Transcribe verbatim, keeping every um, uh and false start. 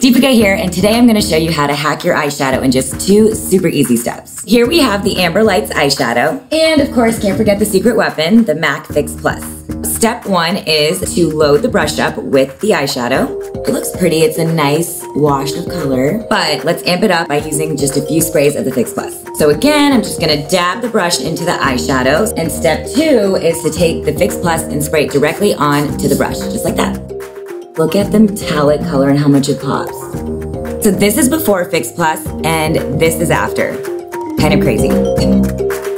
Deepika here, and today I'm going to show you how to hack your eyeshadow in just two super easy steps. Here we have the Amber Lights eyeshadow, and of course can't forget the secret weapon, the Prep + Prime Fix plus. Step one is to load the brush up with the eyeshadow. It looks pretty, it's a nice wash of color, but let's amp it up by using just a few sprays of the Prep + Prime. So again, I'm just going to dab the brush into the eyeshadows, and step two is to take the Prep + Prime and spray it directly onto the brush, just like that. Look at the metallic color and how much it pops. So this is before Prep + Prime and this is after. Kind of crazy.